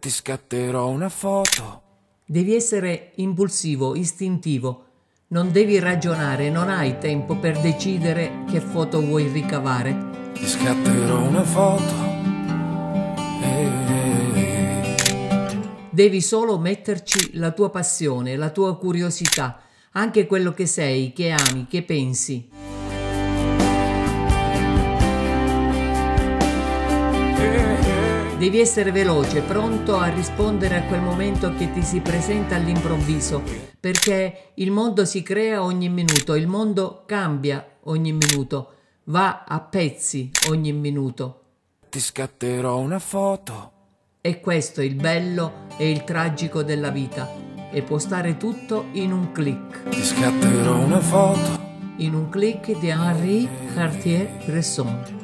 ti scatterò una foto. Devi essere impulsivo, istintivo. Non devi ragionare, non hai tempo per decidere che foto vuoi ricavare. Ti scatterò una foto. Devi solo metterci la tua passione, la tua curiosità, anche quello che sei, che ami, che pensi. Devi essere veloce, pronto a rispondere a quel momento che ti si presenta all'improvviso, perché il mondo si crea ogni minuto, il mondo cambia ogni minuto, va a pezzi ogni minuto. Ti scatterò una foto. E questo è il bello e il tragico della vita, e può stare tutto in un click. Ti scatterò una foto. In un click di Henri Cartier-Bresson.